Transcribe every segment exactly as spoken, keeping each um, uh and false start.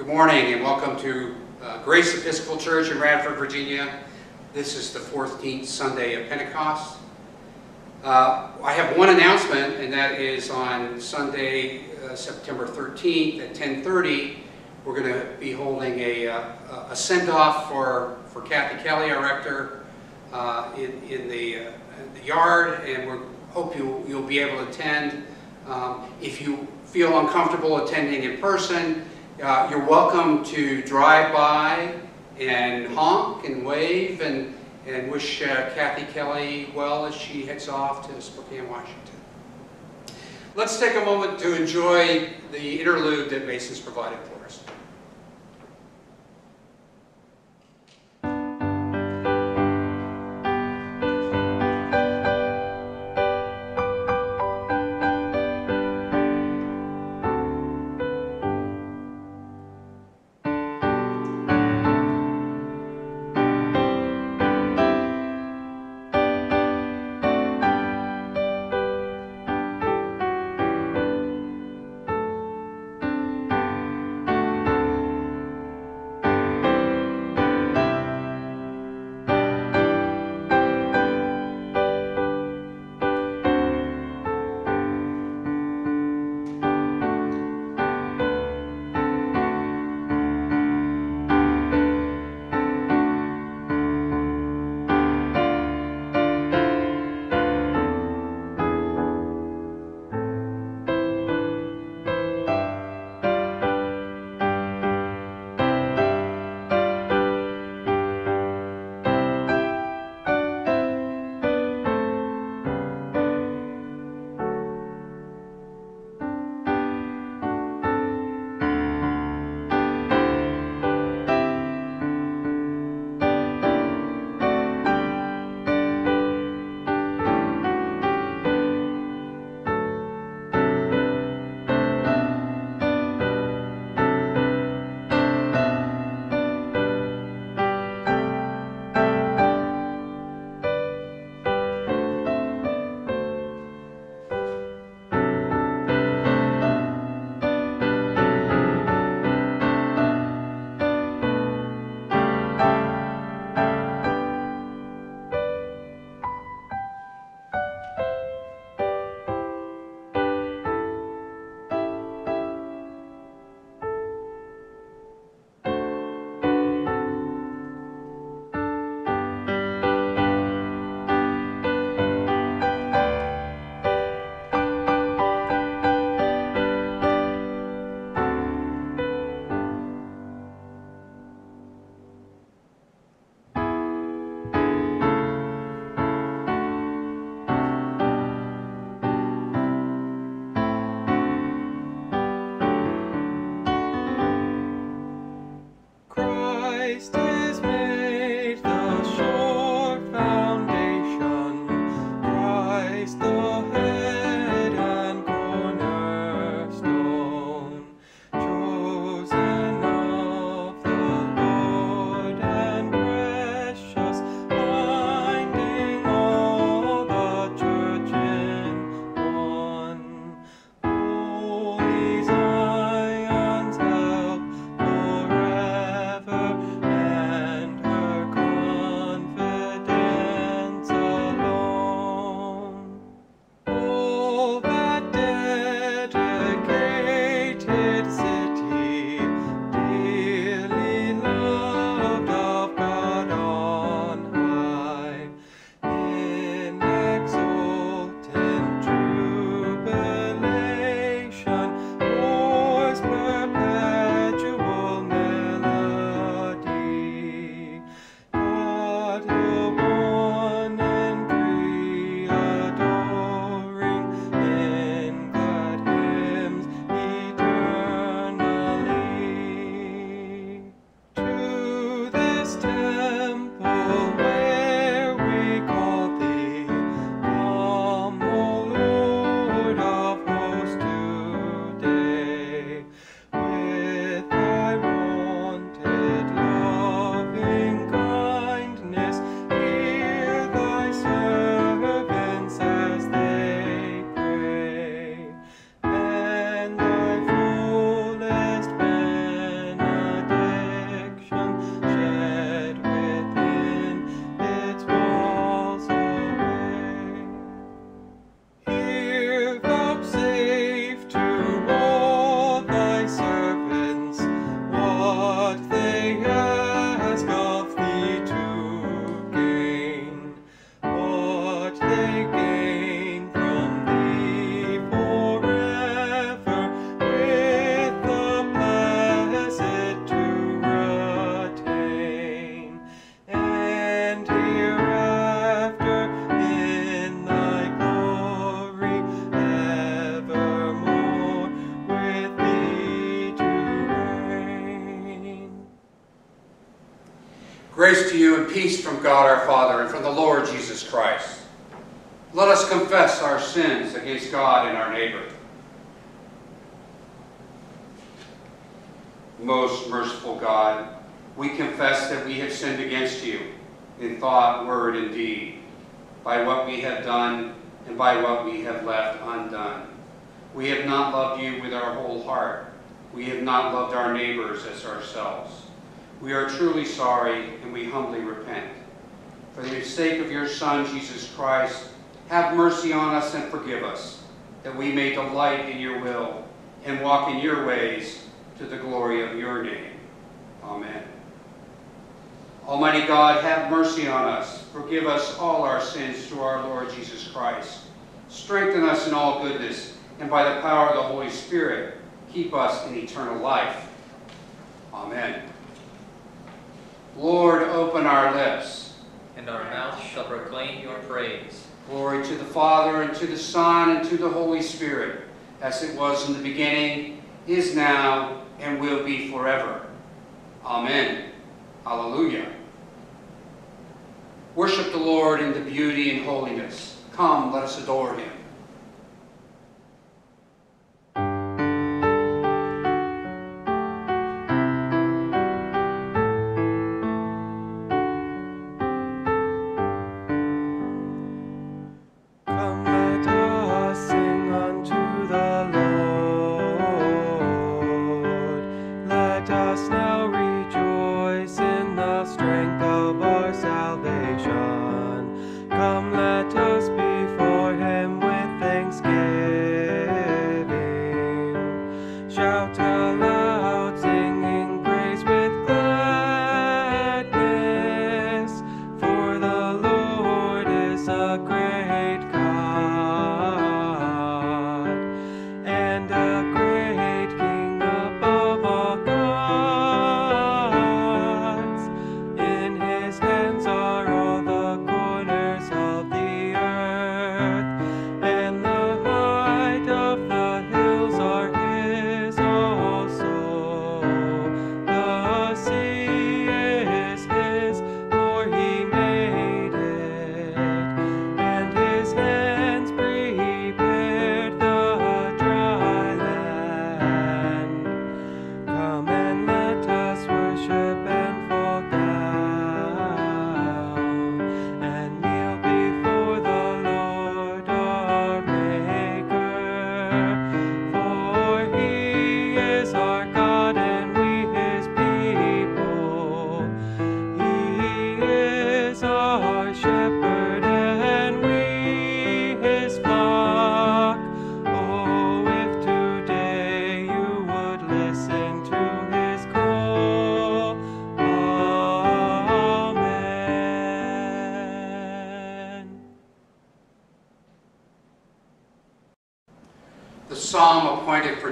Good morning and welcome to uh, Grace Episcopal Church in Radford, Virginia. This is the fourteenth Sunday of Pentecost. Uh, I have one announcement, and that is on Sunday, uh, September thirteenth at ten thirty, we're going to be holding a, uh, a send-off for, for Kathy Kelly, our rector, uh, in, in the, uh, the yard, and we hope you, you'll be able to attend. Um, if you feel uncomfortable attending in person, uh, you're welcome to drive by and honk and wave and, and wish uh, Kathy Kelly well as she heads off to Spokane, Washington. Let's take a moment to enjoy the interlude that Mason's provided for us. Grace to you and peace from God our Father and from the Lord Jesus Christ. Let us confess our sins against God and our neighbor. Most merciful God, we confess that we have sinned against you in thought, word, and deed, by what we have done and by what we have left undone. We have not loved you with our whole heart. We have not loved our neighbors as ourselves. We are truly sorry and we humbly repent. For the sake of your Son, Jesus Christ, have mercy on us and forgive us, that we may delight in your will and walk in your ways to the glory of your name. Amen. Almighty God, have mercy on us. Forgive us all our sins through our Lord Jesus Christ. Strengthen us in all goodness, and by the power of the Holy Spirit, keep us in eternal life. Amen. Lord, open our lips, and our mouth shall proclaim your praise. Glory to the Father, and to the Son, and to the Holy Spirit, as it was in the beginning, is now, and will be forever. Amen. Hallelujah. Worship the Lord in the beauty and holiness. Come, let us adore him.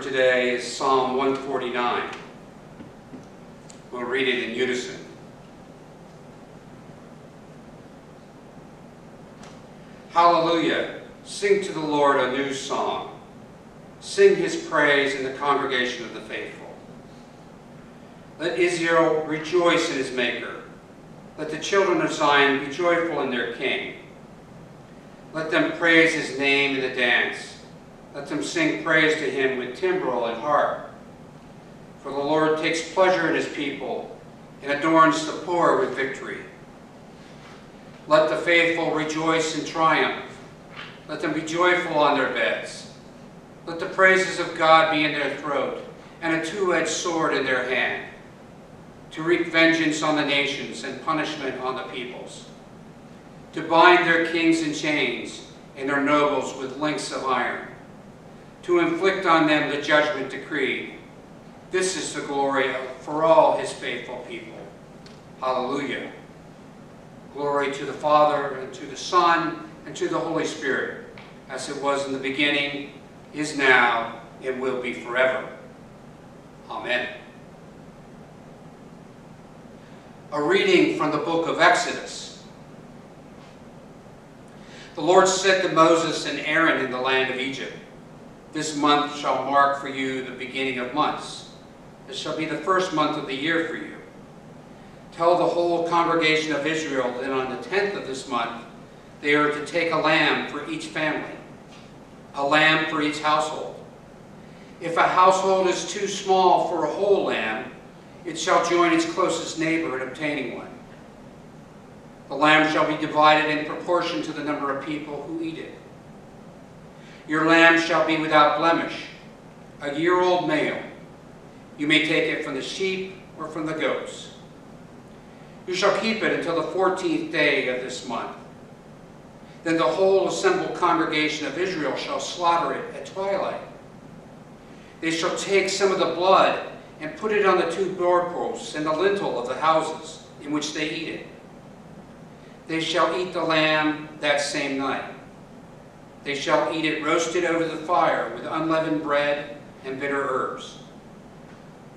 Today is Psalm one forty-nine. We'll read it in unison. Hallelujah! Sing to the Lord a new song. Sing his praise in the congregation of the faithful. Let Israel rejoice in his Maker. Let the children of Zion be joyful in their King. Let them praise his name in the dance. Let them sing praise to him with timbrel and harp. For the Lord takes pleasure in his people and adorns the poor with victory. Let the faithful rejoice in triumph. Let them be joyful on their beds. Let the praises of God be in their throat and a two-edged sword in their hand, to wreak vengeance on the nations and punishment on the peoples, to bind their kings in chains and their nobles with links of iron, to inflict on them the judgment decreed. This is the glory of, for all his faithful people. Hallelujah. Glory to the Father, and to the Son, and to the Holy Spirit, as it was in the beginning, is now, and will be forever. Amen. A reading from the book of Exodus. The Lord said to Moses and Aaron in the land of Egypt, "This month shall mark for you the beginning of months. It shall be the first month of the year for you. Tell the whole congregation of Israel that on the tenth of this month they are to take a lamb for each family, a lamb for each household. If a household is too small for a whole lamb, it shall join its closest neighbor in obtaining one. The lamb shall be divided in proportion to the number of people who eat it. Your lamb shall be without blemish, a year-old male. You may take it from the sheep or from the goats. You shall keep it until the fourteenth day of this month. Then the whole assembled congregation of Israel shall slaughter it at twilight. They shall take some of the blood and put it on the two doorposts and the lintel of the houses in which they eat it. They shall eat the lamb that same night. They shall eat it roasted over the fire with unleavened bread and bitter herbs.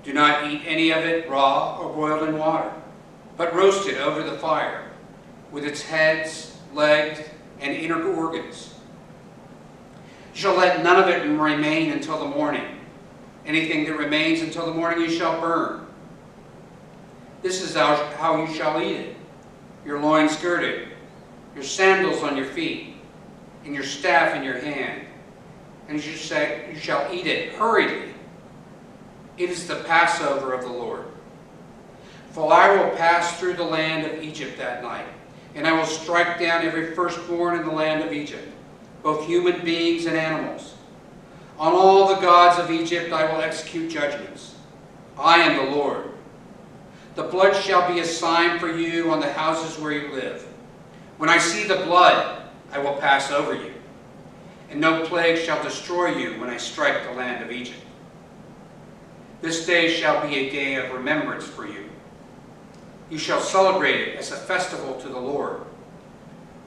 Do not eat any of it raw or boiled in water, but roast it over the fire with its heads, legs, and inner organs. You shall let none of it remain until the morning. Anything that remains until the morning you shall burn. This is how you shall eat it. Your loins girded, your sandals on your feet, and your staff in your hand. And as you say, you shall eat it hurriedly. It is the Passover of the Lord. For I will pass through the land of Egypt that night, and I will strike down every firstborn in the land of Egypt, both human beings and animals. On all the gods of Egypt I will execute judgments. I am the Lord. The blood shall be a sign for you on the houses where you live. When I see the blood, I will pass over you, and no plague shall destroy you when I strike the land of Egypt. This day shall be a day of remembrance for you. You shall celebrate it as a festival to the Lord.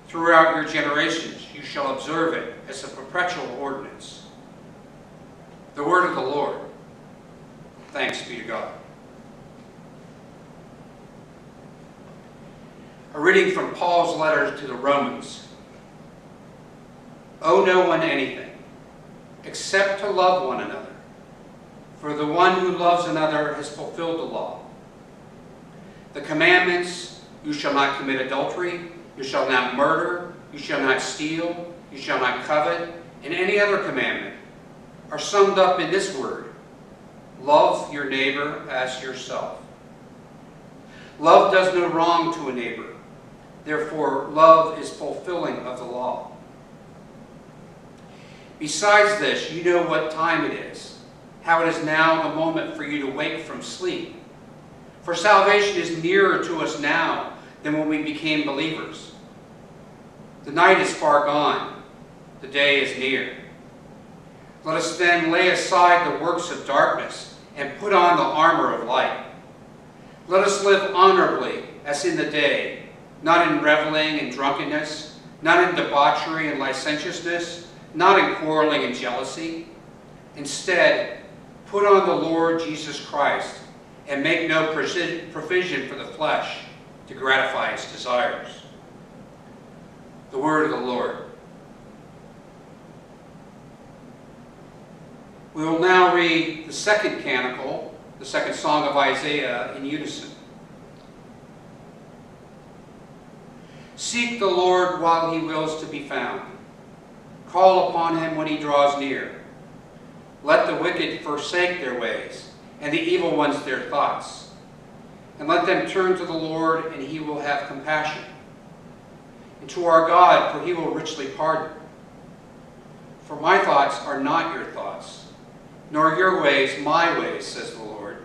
Throughout your generations you shall observe it as a perpetual ordinance. The word of the Lord. Thanks be to God. A reading from Paul's letter to the Romans. Owe no one anything, except to love one another, for the one who loves another has fulfilled the law. The commandments, you shall not commit adultery, you shall not murder, you shall not steal, you shall not covet, and any other commandment, are summed up in this word, love your neighbor as yourself. Love does no wrong to a neighbor. Therefore, love is fulfilling of the law. Besides this, you know what time it is, how it is now the moment for you to wake from sleep. For salvation is nearer to us now than when we became believers. The night is far gone. The day is near. Let us then lay aside the works of darkness and put on the armor of light. Let us live honorably as in the day, not in reveling and drunkenness, not in debauchery and licentiousness, not in quarreling and jealousy. Instead, put on the Lord Jesus Christ and make no provision for the flesh to gratify its desires. The word of the Lord. We will now read the second canticle, the second song of Isaiah in unison. Seek the Lord while he wills to be found. Call upon him when he draws near. Let the wicked forsake their ways, and the evil ones their thoughts. And let them turn to the Lord, and he will have compassion. And to our God, for he will richly pardon. For my thoughts are not your thoughts, nor your ways my ways, says the Lord.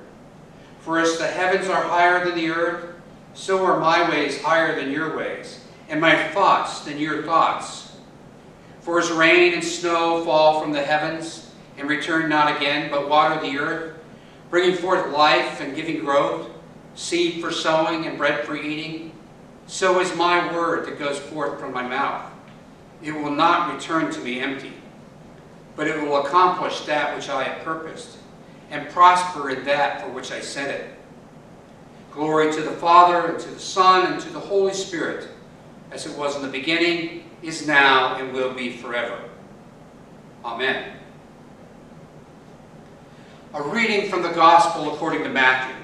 For as the heavens are higher than the earth, so are my ways higher than your ways, and my thoughts than your thoughts. For as rain and snow fall from the heavens, and return not again, but water the earth, bringing forth life and giving growth, seed for sowing and bread for eating, so is my word that goes forth from my mouth. It will not return to me empty, but it will accomplish that which I have purposed, and prosper in that for which I sent it. Glory to the Father, and to the Son, and to the Holy Spirit, as it was in the beginning, is now, and will be forever. Amen. A reading from the Gospel according to Matthew.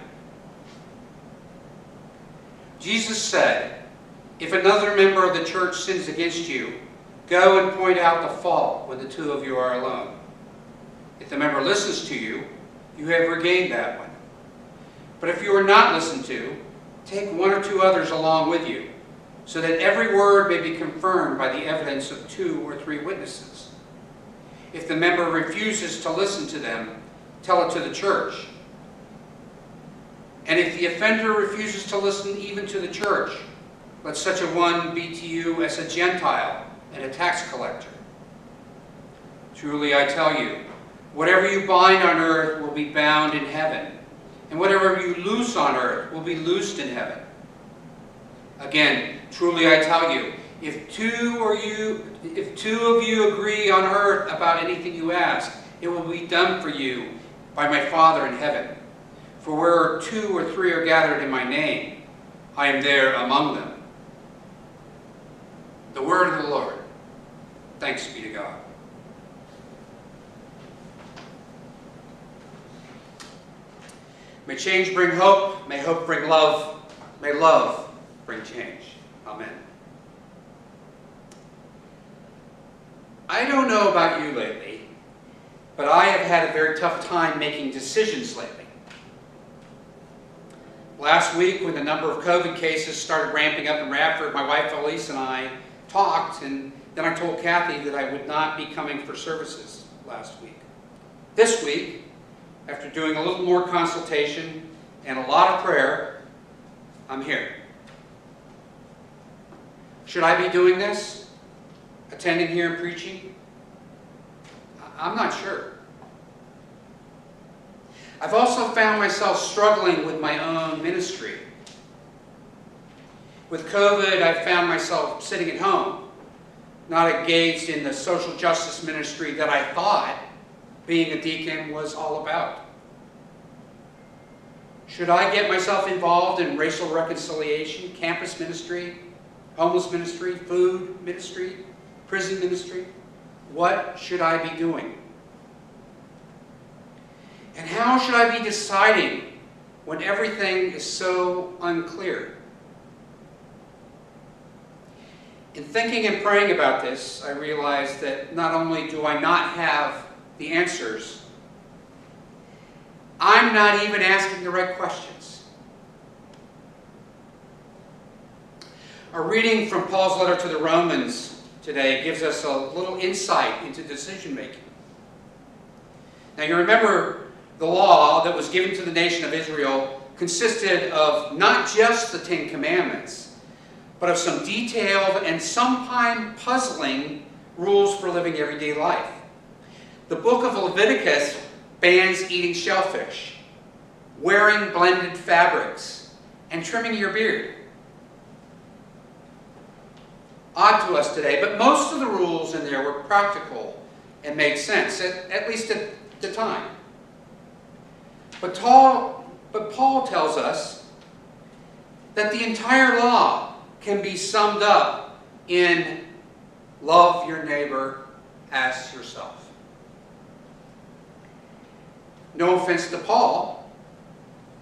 Jesus said, "If another member of the church sins against you, go and point out the fault when the two of you are alone. If the member listens to you, you have regained that one. But if you are not listened to, take one or two others along with you, so that every word may be confirmed by the evidence of two or three witnesses. If the member refuses to listen to them, tell it to the church. And if the offender refuses to listen even to the church, let such a one be to you as a Gentile and a tax collector. Truly I tell you, whatever you bind on earth will be bound in heaven, and whatever you loose on earth will be loosed in heaven. Again, truly I tell you, if two or you, if two of you agree on earth about anything you ask, it will be done for you by my Father in heaven. For where two or three are gathered in my name, I am there among them." The word of the Lord. Thanks be to God. May change bring hope. May hope bring love. May love bring change. Amen. I don't know about you lately, but I have had a very tough time making decisions lately. Last week, when the number of COVID cases started ramping up in Radford, my wife Elise and I talked, and then I told Kathy that I would not be coming for services last week. This week, after doing a little more consultation and a lot of prayer, I'm here. Should I be doing this? Attending here and preaching? I'm not sure. I've also found myself struggling with my own ministry. With COVID, I found myself sitting at home, not engaged in the social justice ministry that I thought being a deacon was all about. Should I get myself involved in racial reconciliation, campus ministry, homeless ministry, food ministry, prison ministry? What should I be doing? And how should I be deciding when everything is so unclear? In thinking and praying about this, I realized that not only do I not have the answers, I'm not even asking the right questions. A reading from Paul's letter to the Romans today gives us a little insight into decision-making. Now you remember, the law that was given to the nation of Israel consisted of not just the Ten Commandments, but of some detailed and sometimes puzzling rules for living everyday life. The book of Leviticus bans eating shellfish, wearing blended fabrics, and trimming your beard. Odd to us today, but most of the rules in there were practical and made sense, at, at least at the time. But Paul tells us that the entire law can be summed up in love your neighbor as yourself. No offense to Paul,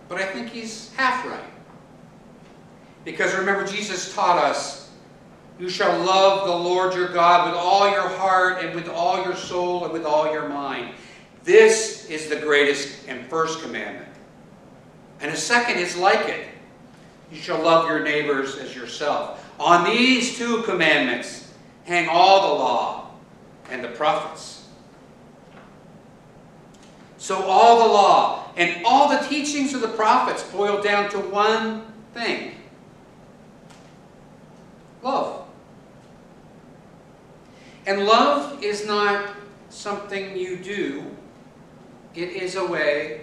but I think he's half right. Because remember, Jesus taught us, you shall love the Lord your God with all your heart and with all your soul and with all your mind. This is the greatest and first commandment. And a second is like it. You shall love your neighbors as yourself. On these two commandments hang all the law and the prophets. So all the law and all the teachings of the prophets boil down to one thing. Love. And love is not something you do. It is a way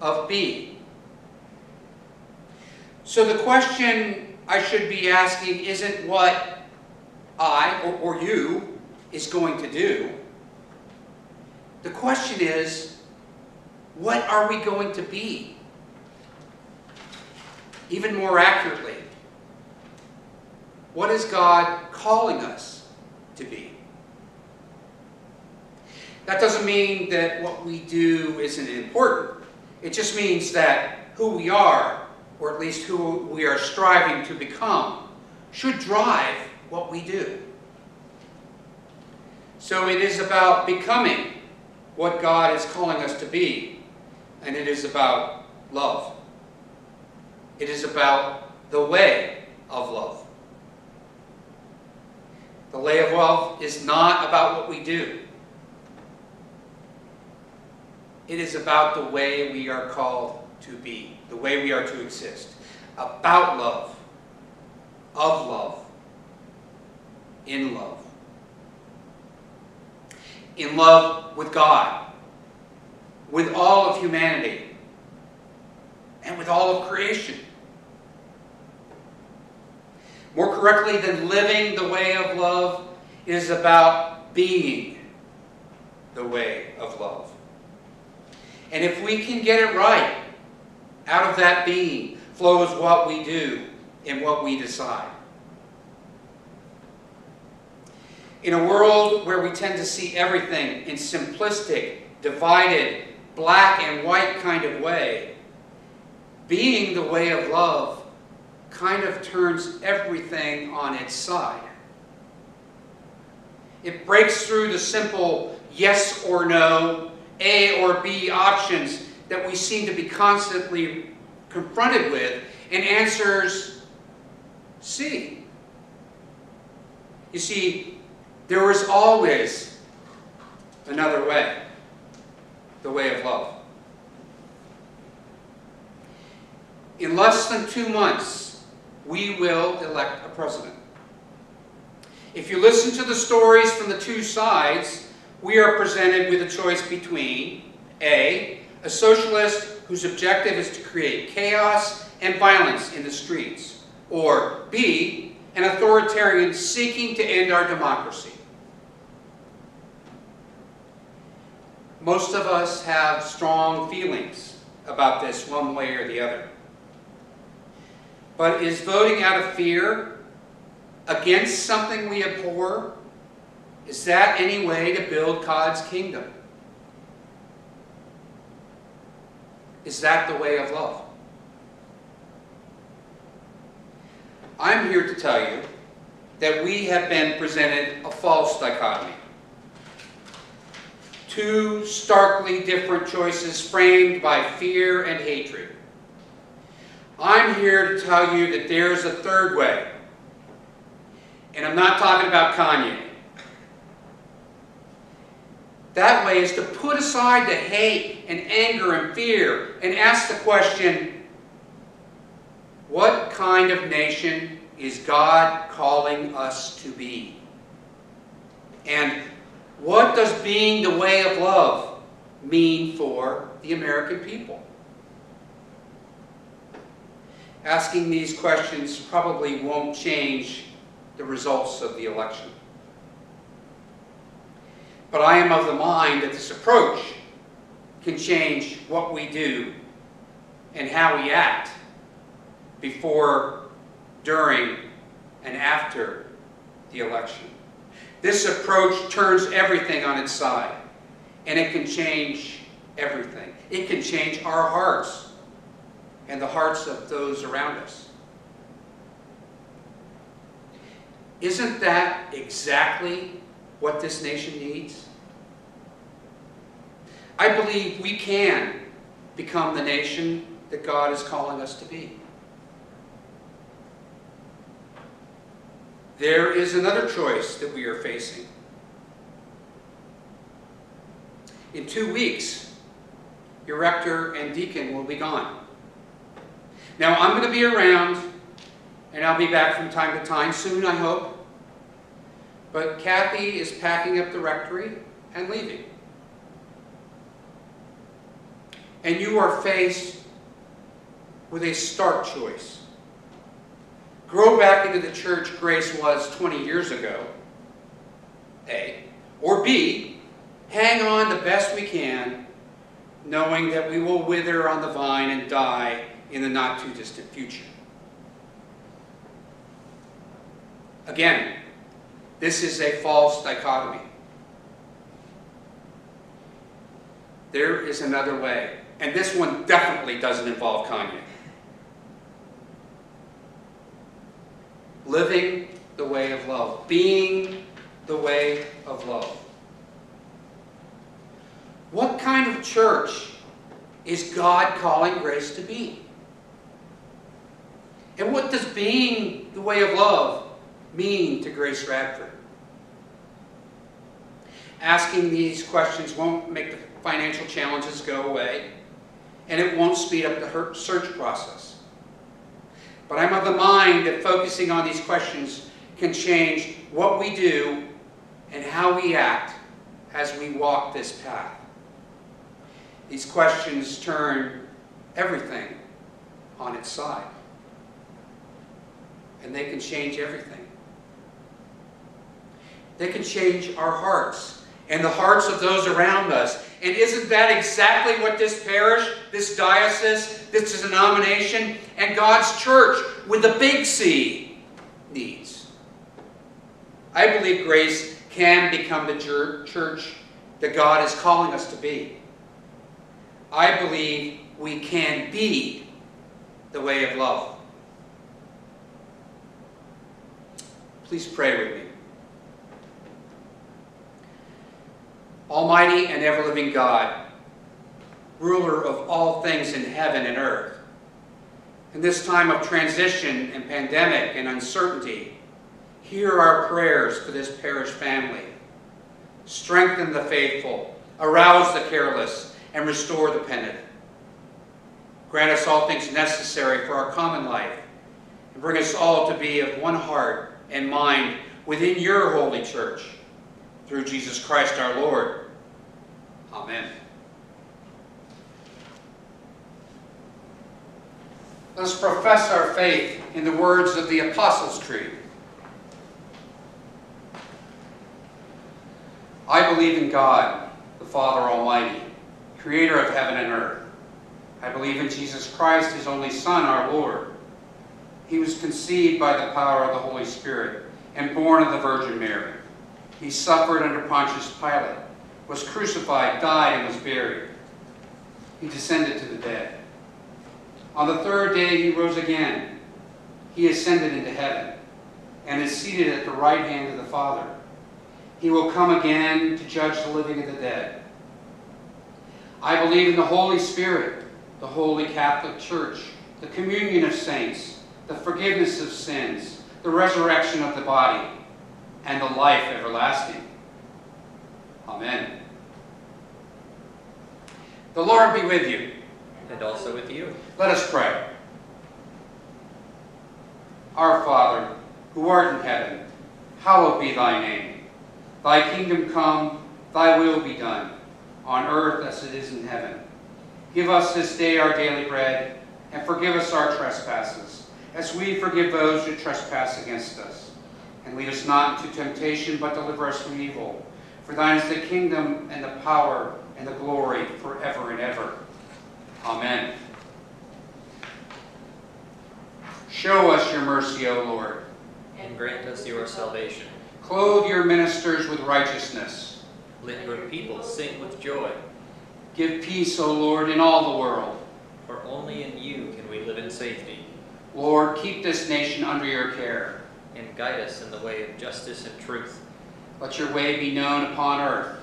of being. So the question I should be asking isn't what I or, or you is going to do. The question is, what are we going to be? Even more accurately, what is God calling us to be? That doesn't mean that what we do isn't important. It just means that who we are or at least who we are striving to become, should drive what we do. So it is about becoming what God is calling us to be, and it is about love. It is about the way of love. The way of love is not about what we do. It is about the way we are called to be, the way we are to exist. About love, of love, in love. In love with God, with all of humanity, and with all of creation. More correctly than living the way of love, it is about being the way of love. And if we can get it right, out of that being flows what we do and what we decide. In a world where we tend to see everything in simplistic, divided, black and white kind of way, being the way of love kind of turns everything on its side. It breaks through the simple yes or no, A or B options that we seem to be constantly confronted with and answers C. You see, there is always another way, the way of love. In less than two months, we will elect a president. If you listen to the stories from the two sides, we are presented with a choice between A, a socialist whose objective is to create chaos and violence in the streets, or B, an authoritarian seeking to end our democracy. Most of us have strong feelings about this one way or the other. But is voting out of fear against something we abhor, is that any way to build God's kingdom? Is that the way of love? I'm here to tell you that we have been presented a false dichotomy. Two starkly different choices framed by fear and hatred. I'm here to tell you that there's a third way. And I'm not talking about Kanye. That way is to put aside the hate and anger and fear and ask the question, what kind of nation is God calling us to be? And what does being the way of love mean for the American people? Asking these questions probably won't change the results of the election. But I am of the mind that this approach can change what we do and how we act before, during, and after the election. This approach turns everything on its side, and it can change everything. It can change our hearts and the hearts of those around us. Isn't that exactly what this nation needs? I believe we can become the nation that God is calling us to be. There is another choice that we are facing. In two weeks, your rector and deacon will be gone. Now, I'm going to be around, and I'll be back from time to time, soon I hope. But Kathy is packing up the rectory and leaving. And you are faced with a stark choice. Grow back into the church Grace was twenty years ago, A, or B, hang on the best we can, knowing that we will wither on the vine and die in the not-too-distant future. Again, this is a false dichotomy. There is another way, and this one definitely doesn't involve Kanye. living the way of love, being the way of love. What kind of church is God calling Grace to be? And what does being the way of love mean to Grace Radford? Asking these questions won't make the financial challenges go away, and it won't speed up the search process. But I'm of the mind that focusing on these questions can change what we do and how we act as we walk this path. These questions turn everything on its side, and they can change everything. They can change our hearts and the hearts of those around us. And isn't that exactly what this parish, this diocese, this denomination, and God's church with a big C needs? I believe Grace can become the church that God is calling us to be. I believe we can be the way of love. Please pray with me. Almighty and ever-living God, ruler of all things in heaven and earth, in this time of transition and pandemic and uncertainty, hear our prayers for this parish family. Strengthen the faithful, arouse the careless, and restore the penitent. Grant us all things necessary for our common life, and bring us all to be of one heart and mind within your holy church. Through Jesus Christ our Lord. Amen. Let us profess our faith in the words of the Apostles' Creed. I believe in God, the Father Almighty, creator of heaven and earth. I believe in Jesus Christ, his only Son, our Lord. He was conceived by the power of the Holy Spirit and born of the Virgin Mary. He suffered under Pontius Pilate, was crucified, died, and was buried. He descended to the dead. On the third day he rose again. He ascended into heaven and is seated at the right hand of the Father. He will come again to judge the living and the dead. I believe in the Holy Spirit, the Holy Catholic Church, the communion of saints, the forgiveness of sins, the resurrection of the body, and the life everlasting. Amen. The Lord be with you. And also with you. Let us pray. Our Father, who art in heaven, hallowed be thy name. Thy kingdom come, thy will be done, on earth as it is in heaven. Give us this day our daily bread, and forgive us our trespasses, as we forgive those who trespass against us. And lead us not into temptation, but deliver us from evil. For thine is the kingdom, and the power, and the glory, forever and ever. Amen. Show us your mercy, O Lord. And grant us your salvation. Clothe your ministers with righteousness. Let your people sing with joy. Give peace, O Lord, in all the world. For only in you can we live in safety. Lord, keep this nation under your care. And guide us in the way of justice and truth. Let your way be known upon earth,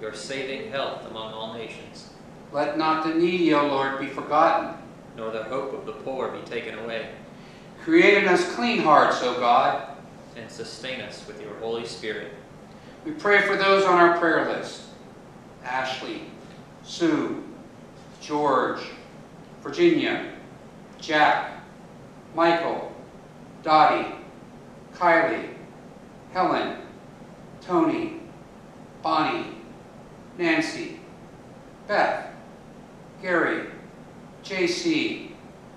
your saving health among all nations. Let not the needy, O Lord, be forgotten, nor the hope of the poor be taken away. Create in us clean hearts, O God, and sustain us with your Holy Spirit. We pray for those on our prayer list: Ashley, Sue, George, Virginia, Jack, Michael, Dottie, Kylie, Helen, Tony, Bonnie, Nancy, Beth, Gary, J C,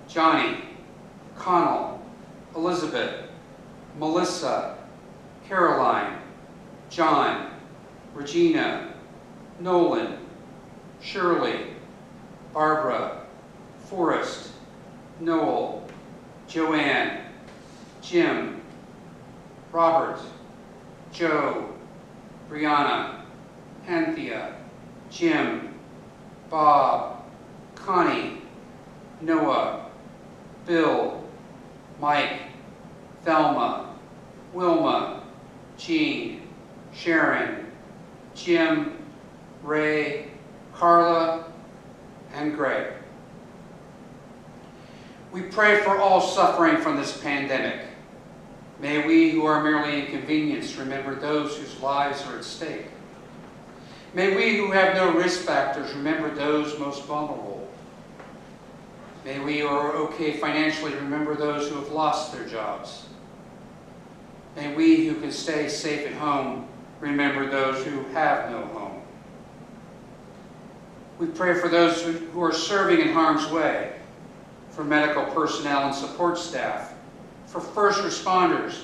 Johnny, Connell, Elizabeth, Melissa, Caroline, John, Regina, Nolan, Shirley, Barbara, Forrest, Noel, Joanne, Jim, Robert, Joe, Brianna, Anthea, Jim, Bob, Connie, Noah, Bill, Mike, Thelma, Wilma, Jean, Sharon, Jim, Ray, Carla, and Greg. We pray for all suffering from this pandemic. May we who are merely inconvenienced remember those whose lives are at stake. May we who have no risk factors remember those most vulnerable. May we who are okay financially remember those who have lost their jobs. May we who can stay safe at home remember those who have no home. We pray for those who are serving in harm's way, for medical personnel and support staff, for first responders,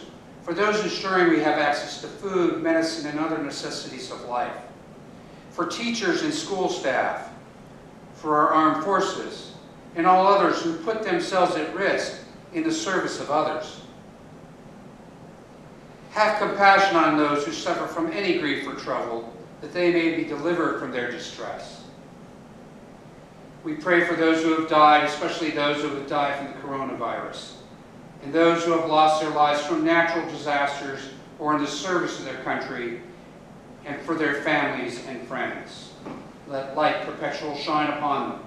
for those ensuring we have access to food, medicine, and other necessities of life, for teachers and school staff, for our armed forces, and all others who put themselves at risk in the service of others. Have compassion on those who suffer from any grief or trouble, that they may be delivered from their distress. We pray for those who have died, especially those who have died from the coronavirus, and those who have lost their lives from natural disasters or in the service of their country, and for their families and friends. Let light perpetual shine upon them.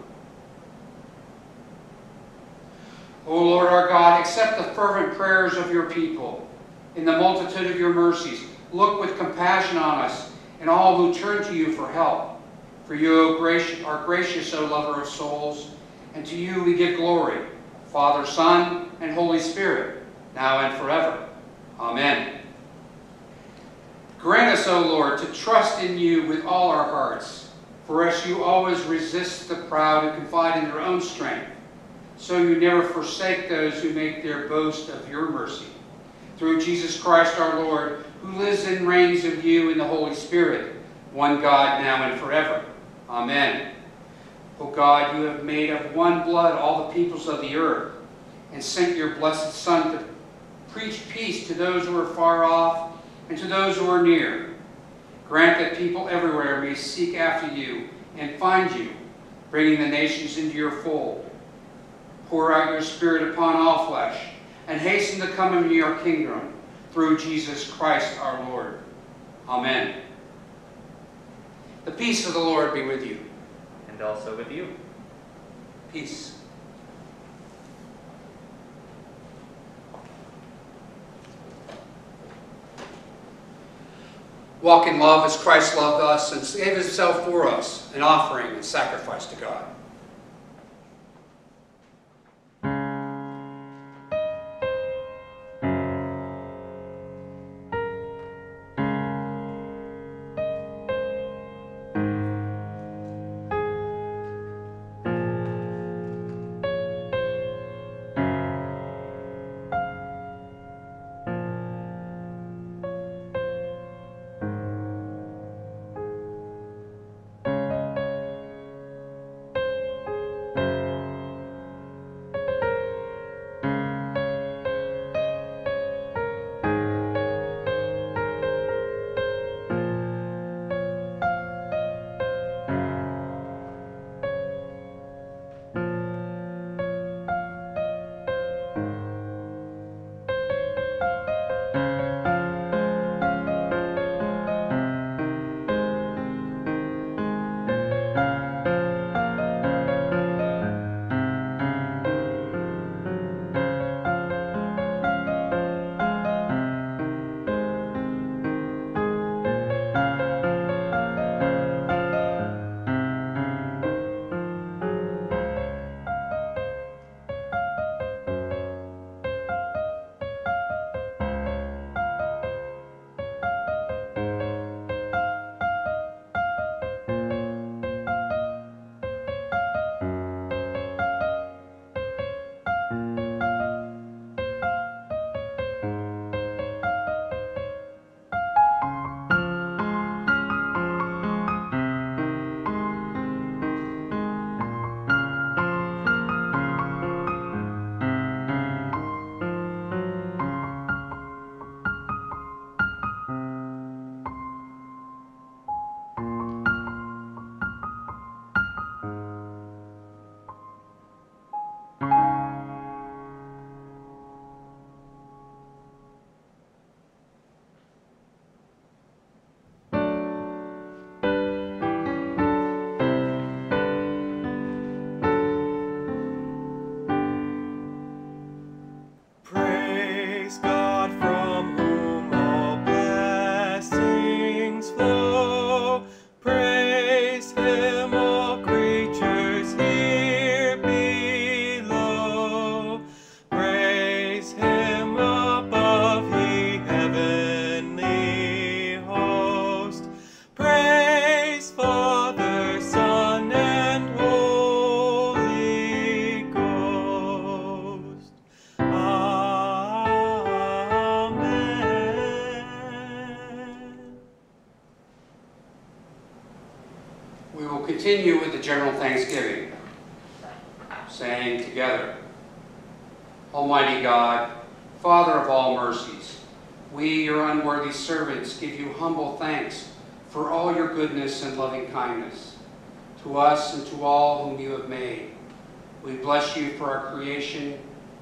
O Lord our God, accept the fervent prayers of your people. In the multitude of your mercies, look with compassion on us and all who turn to you for help. For you are gracious, O lover of souls, and to you we give glory, Father, Son, and Holy Spirit, now and forever. Amen. Grant us, O Lord, to trust in you with all our hearts, for as you always resist the proud and confide in their own strength, so you never forsake those who make their boast of your mercy. Through Jesus Christ our Lord, who lives and reigns with you in the Holy Spirit, one God, now and forever. Amen. O God, you have made of one blood all the peoples of the earth, and sent your blessed Son to preach peace to those who are far off and to those who are near. Grant that people everywhere may seek after you and find you, bringing the nations into your fold. Pour out your Spirit upon all flesh, and hasten the coming of your kingdom, through Jesus Christ our Lord. Amen. The peace of the Lord be with you. And also with you. Peace. Walk in love as Christ loved us and gave himself for us, an offering and sacrifice to God. continue with the general thanksgiving, saying together, Almighty God, Father of all mercies, we, your unworthy servants, give you humble thanks for all your goodness and loving kindness to us and to all whom you have made. We bless you for our creation,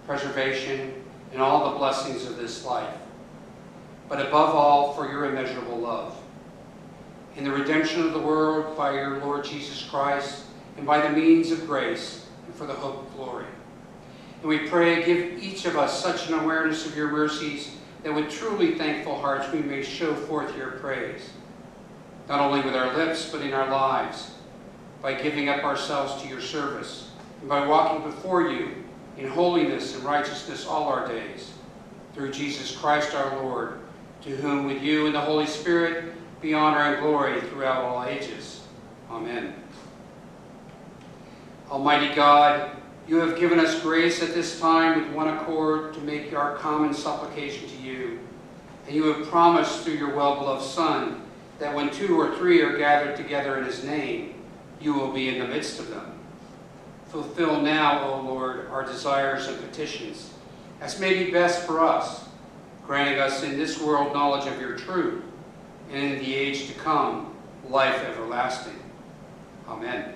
preservation, and all the blessings of this life, but above all for your immeasurable love. In the redemption of the world by your Lord Jesus Christ, and by the means of grace, and for the hope of glory. And we pray, give each of us such an awareness of your mercies that with truly thankful hearts we may show forth your praise, not only with our lips, but in our lives, by giving up ourselves to your service, and by walking before you in holiness and righteousness all our days, through Jesus Christ our Lord, to whom with you and the Holy Spirit be honor and glory throughout all ages. Amen. Almighty God, you have given us grace at this time with one accord to make our common supplication to you, and you have promised through your well-beloved Son that when two or three are gathered together in his name, you will be in the midst of them. Fulfill now, O Lord, our desires and petitions, as may be best for us, granting us in this world knowledge of your truth, and in the age to come, life everlasting. Amen.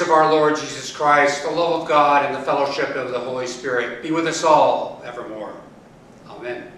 Of our Lord Jesus Christ, the love of God, and the fellowship of the Holy Spirit be with us all evermore. Amen.